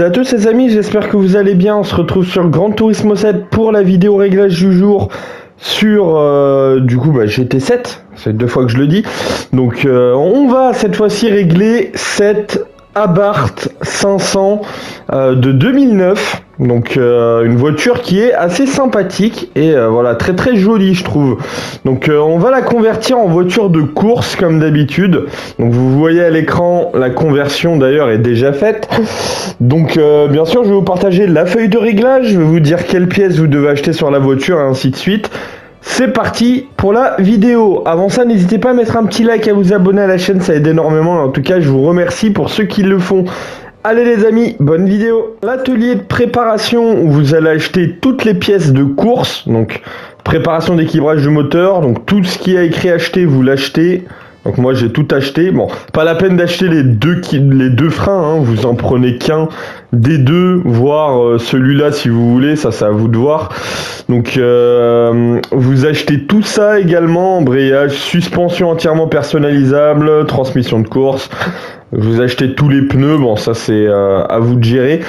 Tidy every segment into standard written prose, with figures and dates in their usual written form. à tous les amis, j'espère que vous allez bien. On se retrouve sur Gran Turismo 7 pour la vidéo réglage du jour sur GT7, c'est deux fois que je le dis. Donc on va cette fois-ci régler cette Abarth 500 de 2009. Donc une voiture qui est assez sympathique et voilà, très très jolie je trouve. Donc on va la convertir en voiture de course comme d'habitude. Donc vous voyez à l'écran, la conversion d'ailleurs est déjà faite. Donc bien sûr je vais vous partager la feuille de réglage, je vais vous dire quelles pièces vous devez acheter sur la voiture et ainsi de suite. C'est parti pour la vidéo. Avant ça, n'hésitez pas à mettre un petit like, à vous abonner à la chaîne, ça aide énormément. En tout cas je vous remercie pour ceux qui le font. Allez les amis, bonne vidéo. L'atelier de préparation où vous allez acheter toutes les pièces de course, donc préparation d'équilibrage du moteur, donc tout ce qui a écrit acheter, vous l'achetez. Donc moi j'ai tout acheté. Bon, pas la peine d'acheter les deux freins, hein. Vous en prenez qu'un des deux, voire celui-là si vous voulez, ça c'est à vous de voir. Donc vous achetez tout ça également, embrayage, suspension entièrement personnalisable, transmission de course. Vous achetez tous les pneus, bon ça c'est à vous de gérer.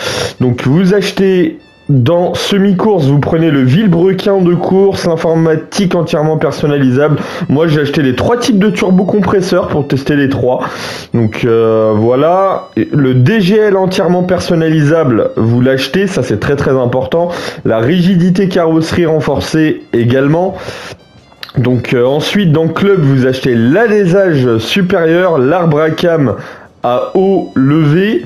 Donc vous achetez dans semi-course, vous prenez le vilebrequin de course, informatique entièrement personnalisable. Moi j'ai acheté les trois types de turbocompresseurs pour tester les trois. Donc voilà, le DGL entièrement personnalisable, vous l'achetez, ça c'est très très important. La rigidité carrosserie renforcée également. Donc ensuite dans Club, vous achetez l'alésage supérieur, l'arbre à cam à eau levée.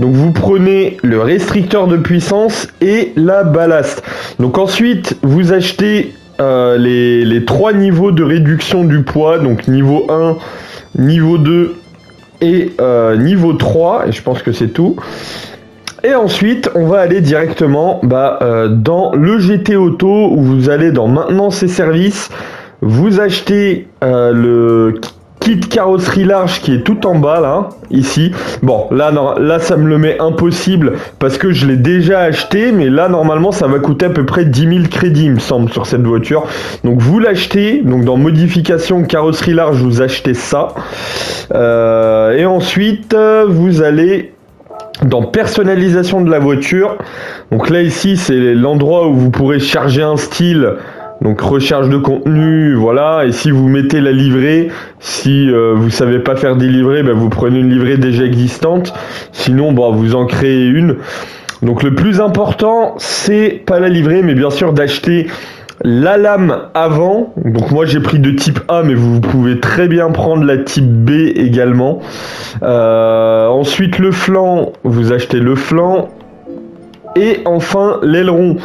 Donc vous prenez le restricteur de puissance et la ballast. Donc ensuite vous achetez les trois niveaux de réduction du poids, donc niveau 1, niveau 2 et niveau 3, et je pense que c'est tout. Et ensuite on va aller directement dans le GT Auto où vous allez dans maintenance et services. Vous achetez le kit carrosserie large qui est tout en bas là, ici. Bon, là, non, là ça me le met impossible parce que je l'ai déjà acheté, mais là normalement ça va coûter à peu près 10 000 crédits il me semble sur cette voiture. Donc vous l'achetez, donc dans modification carrosserie large vous achetez ça. Et ensuite vous allez dans personnalisation de la voiture. Donc là ici c'est l'endroit où vous pourrez charger un style. Donc recherche de contenu, voilà, et si vous mettez la livrée, si vous savez pas faire des livrées, vous prenez une livrée déjà existante, sinon vous en créez une. Donc le plus important, c'est pas la livrée, mais bien sûr d'acheter la lame avant. Donc moi j'ai pris de type A, mais vous pouvez très bien prendre la type B également. Ensuite le flanc, vous achetez le flanc. Et enfin l'aileron.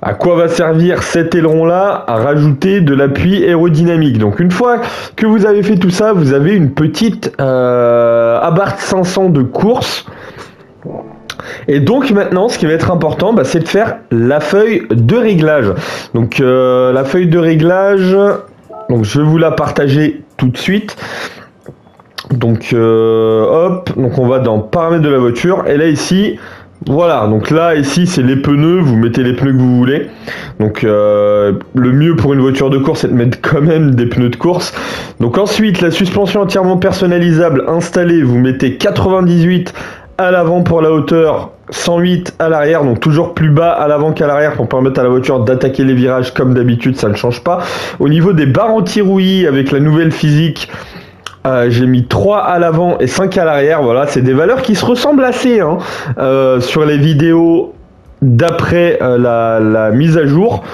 À quoi va servir cet aileron là? À rajouter de l'appui aérodynamique. Donc une fois que vous avez fait tout ça, vous avez une petite Abarth 500 de course. Et donc maintenant ce qui va être important, c'est de faire la feuille de réglage. Donc la feuille de réglage, donc je vais vous la partager tout de suite. Donc hop, donc on va dans paramètres de la voiture et là ici. Voilà, donc là ici c'est les pneus, vous mettez les pneus que vous voulez. Donc le mieux pour une voiture de course c'est de mettre quand même des pneus de course. Donc ensuite la suspension entièrement personnalisable installée, vous mettez 98 à l'avant pour la hauteur, 108 à l'arrière, donc toujours plus bas à l'avant qu'à l'arrière pour permettre à la voiture d'attaquer les virages comme d'habitude, ça ne change pas. Au niveau des barres anti-rouillis avec la nouvelle physique, j'ai mis 3 à l'avant et 5 à l'arrière. Voilà, c'est des valeurs qui se ressemblent assez sur les vidéos d'après la mise à jour.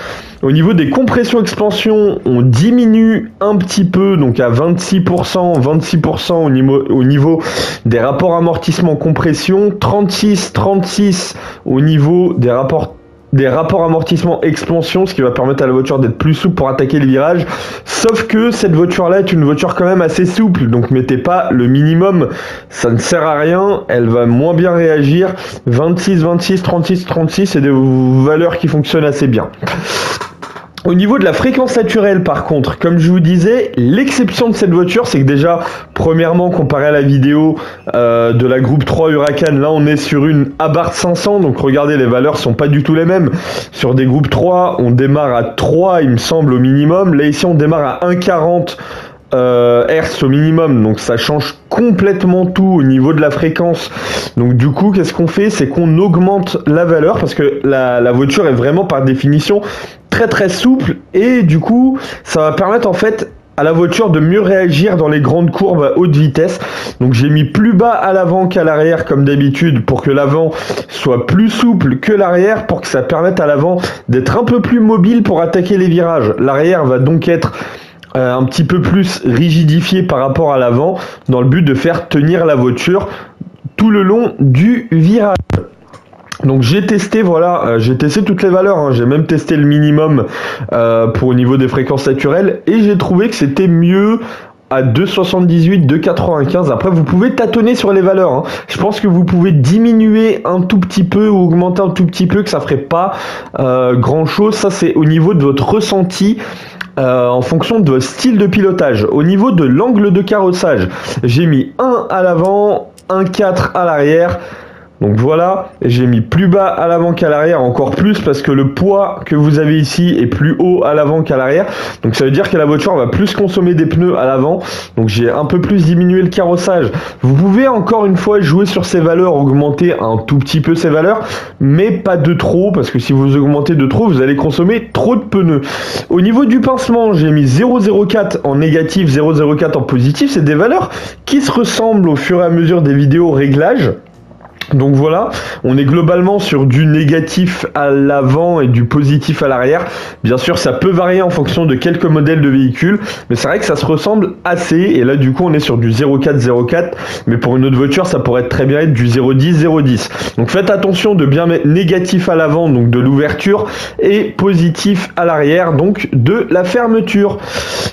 Au niveau des compressions expansion, on diminue un petit peu, donc à 26% au niveau des rapports amortissement compression, 36 au niveau des rapports amortissement expansion, ce qui va permettre à la voiture d'être plus souple pour attaquer les virages. Sauf que cette voiture là est une voiture quand même assez souple, donc mettez pas le minimum, ça ne sert à rien, elle va moins bien réagir. 26, 36, c'est des valeurs qui fonctionnent assez bien. Au niveau de la fréquence naturelle par contre, comme je vous disais, l'exception de cette voiture, c'est que déjà, premièrement, comparé à la vidéo de la groupe 3 Huracan, là on est sur une Abarth 500, donc regardez, les valeurs sont pas du tout les mêmes. Sur des groupes 3, on démarre à 3 il me semble au minimum, là ici on démarre à 1,40 Hertz au minimum, donc ça change complètement tout au niveau de la fréquence. Donc du coup, qu'est-ce qu'on fait? C'est qu'on augmente la valeur, parce que la voiture est vraiment par définition très très souple, et du coup ça va permettre en fait à la voiture de mieux réagir dans les grandes courbes à haute vitesse. Donc j'ai mis plus bas à l'avant qu'à l'arrière comme d'habitude, pour que l'avant soit plus souple que l'arrière, pour que ça permette à l'avant d'être un peu plus mobile pour attaquer les virages. L'arrière va donc être un petit peu plus rigidifié par rapport à l'avant, dans le but de faire tenir la voiture tout le long du virage. Donc j'ai testé, voilà, j'ai testé toutes les valeurs, hein. J'ai même testé le minimum pour au niveau des fréquences naturelles, et j'ai trouvé que c'était mieux à 2,78, 2,95. Après vous pouvez tâtonner sur les valeurs, hein. Je pense que vous pouvez diminuer un tout petit peu ou augmenter un tout petit peu, que ça ferait pas grand chose. Ça c'est au niveau de votre ressenti, en fonction de votre style de pilotage. Au niveau de l'angle de carrossage, j'ai mis 1 à l'avant, 1,4 à l'arrière. Donc voilà, j'ai mis plus bas à l'avant qu'à l'arrière, encore plus parce que le poids que vous avez ici est plus haut à l'avant qu'à l'arrière. Donc ça veut dire que la voiture va plus consommer des pneus à l'avant. Donc j'ai un peu plus diminué le carrossage. Vous pouvez encore une fois jouer sur ces valeurs, augmenter un tout petit peu ces valeurs, mais pas de trop, parce que si vous augmentez de trop, vous allez consommer trop de pneus. Au niveau du pincement, j'ai mis 0,04 en négatif, 0,04 en positif. C'est des valeurs qui se ressemblent au fur et à mesure des vidéos réglages. Donc voilà, on est globalement sur du négatif à l'avant et du positif à l'arrière. Bien sûr, ça peut varier en fonction de quelques modèles de véhicules, mais c'est vrai que ça se ressemble assez. Et là, du coup, on est sur du 0,4, 0,4, mais pour une autre voiture, ça pourrait très bien être du 0,10, 0,10. Donc faites attention de bien mettre négatif à l'avant, donc de l'ouverture, et positif à l'arrière, donc de la fermeture.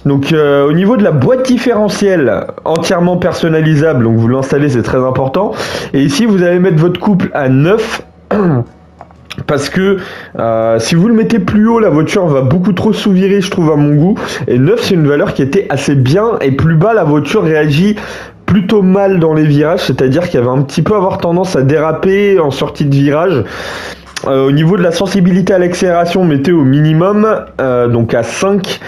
Donc au niveau de la boîte différentielle, entièrement personnalisable, donc vous l'installez, c'est très important. Et ici, vous avez mettre votre couple à 9 parce que si vous le mettez plus haut, la voiture va beaucoup trop sous-virer, je trouve, à mon goût, et 9 c'est une valeur qui était assez bien, et plus bas la voiture réagit plutôt mal dans les virages, c'est-à-dire qu'elle va un petit peu avoir tendance à déraper en sortie de virage. Au niveau de la sensibilité à l'accélération, mettez au minimum, donc à 5,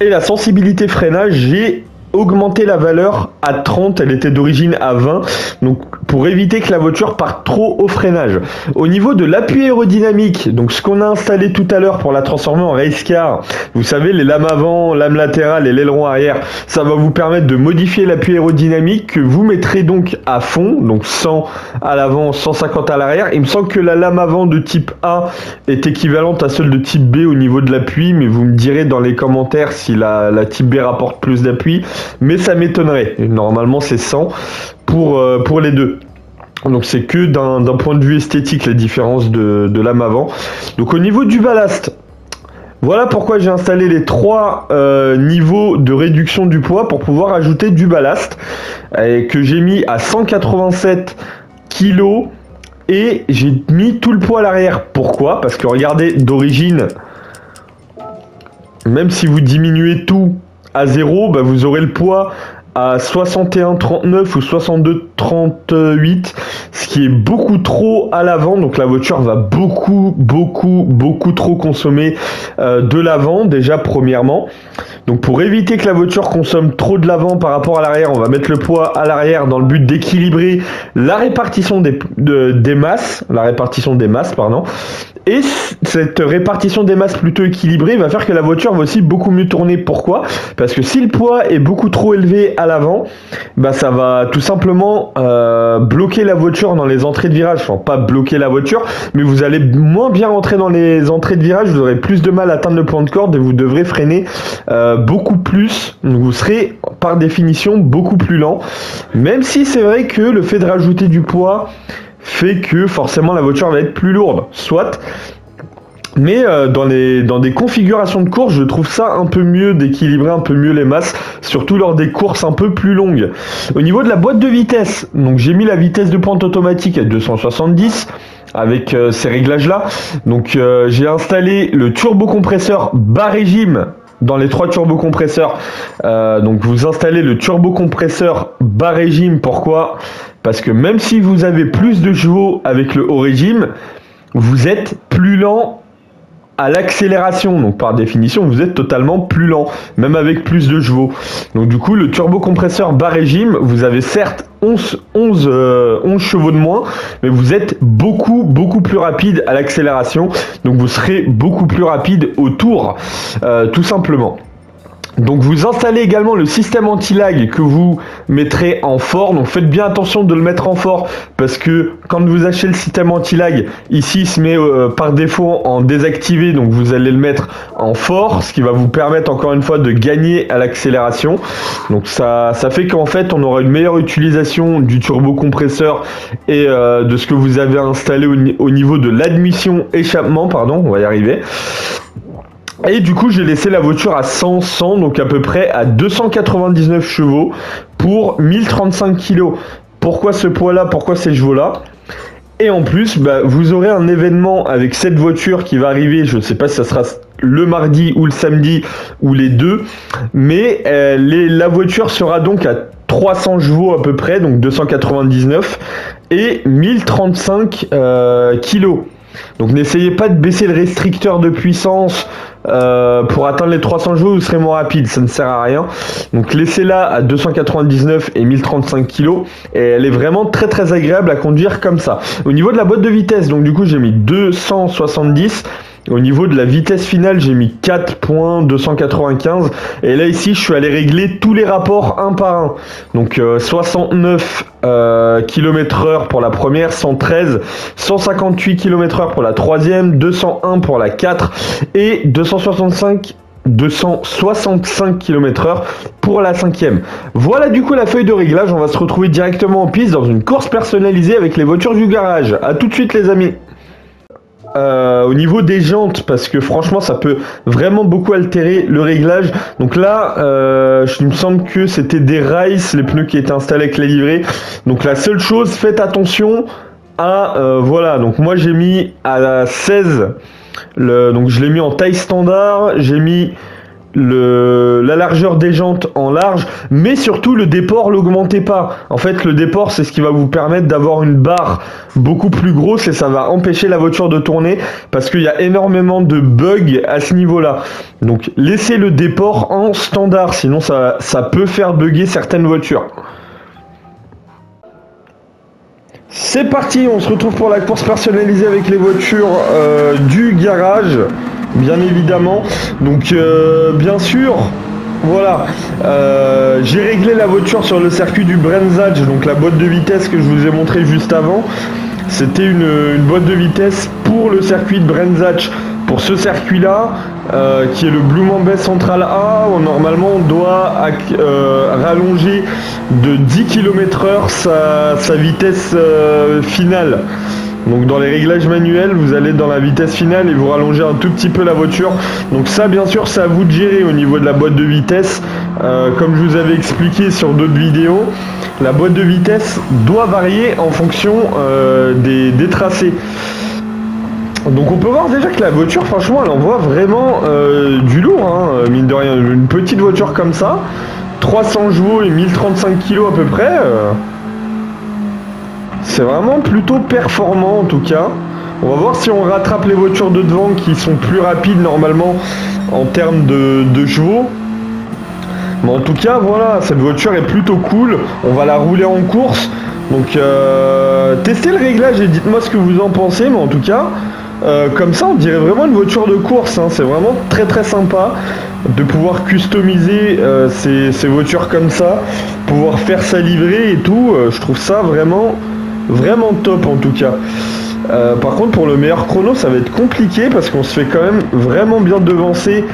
et la sensibilité freinage, j'ai augmenter la valeur à 30, elle était d'origine à 20, donc pour éviter que la voiture parte trop au freinage. Au niveau de l'appui aérodynamique, donc ce qu'on a installé tout à l'heure pour la transformer en race car, vous savez, les lames avant, lames latérales et l'aileron arrière, ça va vous permettre de modifier l'appui aérodynamique que vous mettrez donc à fond, donc 100 à l'avant, 150 à l'arrière. Il me semble que la lame avant de type A est équivalente à celle de type B au niveau de l'appui, mais vous me direz dans les commentaires si la type B rapporte plus d'appui. Mais ça m'étonnerait, normalement c'est 100 pour les deux. Donc c'est que d'un point de vue esthétique la différence de lame avant. Donc au niveau du ballast, voilà pourquoi j'ai installé les trois niveaux de réduction du poids pour pouvoir ajouter du ballast, et que j'ai mis à 187 kg, et j'ai mis tout le poids à l'arrière. Pourquoi? Parce que regardez, d'origine, même si vous diminuez tout à 0, bah vous aurez le poids à 61,39 ou 62,38, ce qui est beaucoup trop à l'avant. Donc la voiture va beaucoup trop consommer de l'avant, déjà premièrement. Donc pour éviter que la voiture consomme trop de l'avant par rapport à l'arrière, on va mettre le poids à l'arrière dans le but d'équilibrer la répartition des masses, pardon. Et cette répartition des masses plutôt équilibrée va faire que la voiture va aussi beaucoup mieux tourner. Pourquoi? Parce que si le poids est beaucoup trop élevé à l'avant, bah ça va tout simplement bloquer la voiture dans les entrées de virage. Enfin, pas bloquer la voiture, mais vous allez moins bien rentrer dans les entrées de virage, vous aurez plus de mal à atteindre le plan de corde et vous devrez freiner beaucoup plus. Donc vous serez par définition beaucoup plus lent, même si c'est vrai que le fait de rajouter du poids fait que forcément la voiture va être plus lourde, soit, mais dans des configurations de course, je trouve ça un peu mieux d'équilibrer un peu mieux les masses, surtout lors des courses un peu plus longues. Au niveau de la boîte de vitesse, donc j'ai mis la vitesse de pointe automatique à 270 avec ces réglages là. Donc j'ai installé le turbocompresseur bas régime dans les trois turbocompresseurs. Donc vous installez le turbocompresseur bas régime, pourquoi? Parce que même si vous avez plus de chevaux avec le haut régime, vous êtes plus lent à l'accélération, donc par définition vous êtes totalement plus lent, même avec plus de chevaux. Donc du coup le turbocompresseur bas régime, vous avez certes 11 chevaux de moins, mais vous êtes beaucoup plus rapide à l'accélération, donc vous serez beaucoup plus rapide au tour, tout simplement. Donc vous installez également le système anti-lag que vous mettrez en fort. Donc faites bien attention de le mettre en fort, parce que quand vous achetez le système anti-lag, ici il se met par défaut en désactivé. Donc vous allez le mettre en fort, ce qui va vous permettre encore une fois de gagner à l'accélération. Donc ça fait qu'en fait on aura une meilleure utilisation du turbocompresseur et de ce que vous avez installé au niveau de l'admission échappement, pardon, on va y arriver. Et du coup, j'ai laissé la voiture à 100, donc à peu près à 299 chevaux pour 1035 kg. Pourquoi ce poids-là? Pourquoi ces chevaux-là? Et en plus, bah, vous aurez un événement avec cette voiture qui va arriver. Je ne sais pas si ça sera le mardi ou le samedi ou les deux, mais la voiture sera donc à 300 chevaux à peu près, donc 299 et 1035 kg. Donc n'essayez pas de baisser le restricteur de puissance pour atteindre les 300 chevaux, vous serez moins rapide, ça ne sert à rien. Donc laissez-la à 299 et 1035 kg et elle est vraiment très très agréable à conduire comme ça. Au niveau de la boîte de vitesse, donc du coup j'ai mis 270. Au niveau de la vitesse finale, j'ai mis 4.295. Et là, ici, je suis allé régler tous les rapports un par un. Donc, 69 km/h pour la première, 113, 158 km/h pour la troisième, 201 pour la 4 et 265 km/h pour la cinquième. Voilà du coup la feuille de réglage. On va se retrouver directement en piste dans une course personnalisée avec les voitures du garage. A tout de suite, les amis. Au niveau des jantes, parce que franchement ça peut vraiment beaucoup altérer le réglage. Donc là il me semble que c'était des Rice, les pneus qui étaient installés avec les livrées. Donc la seule chose, faites attention à voilà, donc moi j'ai mis à la 16 donc je l'ai mis en taille standard, j'ai mis la largeur des jantes en large, mais surtout le déport, l'augmentez pas. En fait le déport, c'est ce qui va vous permettre d'avoir une barre beaucoup plus grosse et ça va empêcher la voiture de tourner, parce qu'il y a énormément de bugs à ce niveau là. Donc laissez le déport en standard, sinon ça peut faire bugger certaines voitures. C'est parti, on se retrouve pour la course personnalisée avec les voitures du garage. Bien évidemment, donc bien sûr, voilà, j'ai réglé la voiture sur le circuit du Brands Hatch. Donc la boîte de vitesse que je vous ai montré juste avant, c'était une boîte de vitesse pour le circuit de Brands Hatch. Pour ce circuit là, qui est le Bay Central A, où normalement on doit rallonger de 10 km/h sa vitesse finale. Donc dans les réglages manuels, vous allez dans la vitesse finale et vous rallongez un tout petit peu la voiture. Donc ça, bien sûr, c'est à vous de gérer au niveau de la boîte de vitesse. Comme je vous avais expliqué sur d'autres vidéos, la boîte de vitesse doit varier en fonction des tracés. Donc on peut voir déjà que la voiture, franchement, elle envoie vraiment du lourd, hein, mine de rien. Une petite voiture comme ça, 300 chevaux et 1035 kg à peu près... c'est vraiment plutôt performant en tout cas. On va voir si on rattrape les voitures de devant qui sont plus rapides normalement en termes de chevaux. Mais en tout cas, voilà, cette voiture est plutôt cool. On va la rouler en course. Donc testez le réglage et dites-moi ce que vous en pensez. Mais en tout cas, comme ça, on dirait vraiment une voiture de course, hein. C'est vraiment très très sympa de pouvoir customiser ces voitures comme ça, pouvoir faire sa livrée et tout. Je trouve ça vraiment... vraiment top en tout cas. Par contre pour le meilleur chrono ça va être compliqué, parce qu'on se fait quand même vraiment bien devancer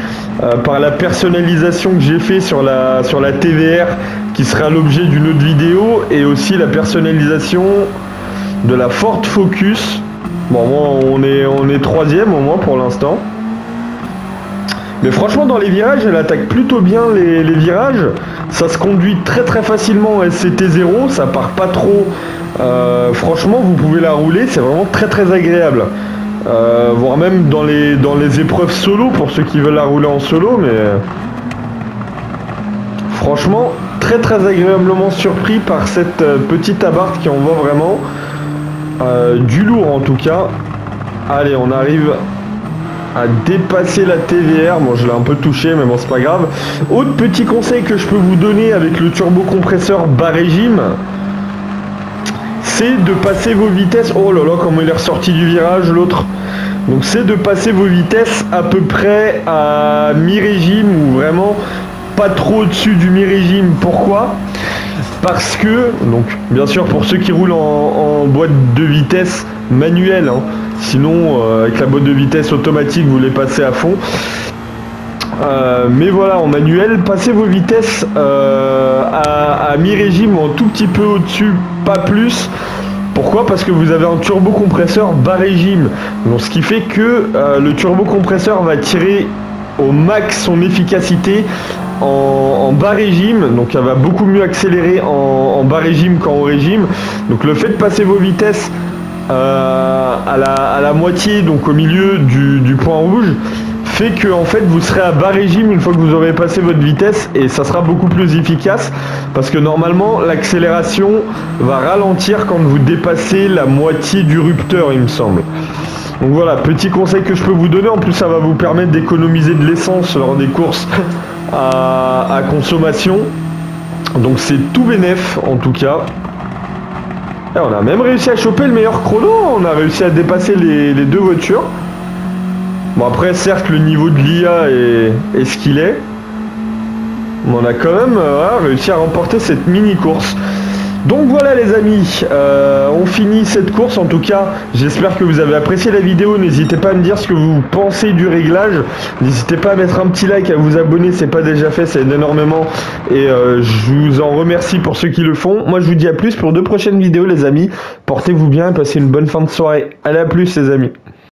par la personnalisation que j'ai fait sur la TVR, qui sera l'objet d'une autre vidéo, et aussi la personnalisation de la Ford Focus. Bon, moi on est troisième au moins pour l'instant, mais franchement dans les virages elle attaque plutôt bien les virages. Ça se conduit très très facilement en SCT0, ça part pas trop. Franchement vous pouvez la rouler, c'est vraiment très très agréable, voire même dans les épreuves solo pour ceux qui veulent la rouler en solo. Mais franchement très très agréablement surpris par cette petite Abarth qui envoie vraiment du lourd en tout cas. Allez, on arrive a dépassé la TVR. Bon, je l'ai un peu touché, mais bon, c'est pas grave. Autre petit conseil que je peux vous donner avec le turbocompresseur bas régime, c'est de passer vos vitesses. Oh là là, comment il est ressorti du virage, l'autre. Donc c'est de passer vos vitesses à peu près à mi-régime ou vraiment pas trop au-dessus du mi-régime. Pourquoi? Parce que, donc bien sûr pour ceux qui roulent en boîte de vitesse manuelle, hein, sinon avec la boîte de vitesse automatique vous les passez à fond. Mais voilà, en manuel, passez vos vitesses à mi-régime ou un tout petit peu au-dessus, pas plus. Pourquoi? Parce que vous avez un turbocompresseur bas régime. Donc, ce qui fait que le turbocompresseur va tirer au max son efficacité en bas régime. Donc elle va beaucoup mieux accélérer en bas régime qu'en haut régime. Donc le fait de passer vos vitesses à la moitié, donc au milieu du point rouge, fait que en fait vous serez à bas régime une fois que vous aurez passé votre vitesse, et ça sera beaucoup plus efficace parce que normalement l'accélération va ralentir quand vous dépassez la moitié du rupteur, il me semble. Donc voilà, petit conseil que je peux vous donner. En plus ça va vous permettre d'économiser de l'essence lors des courses à consommation, donc c'est tout bénef en tout cas. Et on a même réussi à choper le meilleur chrono, on a réussi à dépasser les deux voitures. Bon, après certes le niveau de l'IA est ce qu'il est, mais on a quand même réussi à remporter cette mini course. Donc voilà les amis, on finit cette course. En tout cas j'espère que vous avez apprécié la vidéo, n'hésitez pas à me dire ce que vous pensez du réglage, n'hésitez pas à mettre un petit like, à vous abonner, c'est pas déjà fait, ça aide énormément, et je vous en remercie pour ceux qui le font. Moi je vous dis à plus pour 2 prochaines vidéos les amis, portez-vous bien, passez une bonne fin de soirée, allez à plus les amis.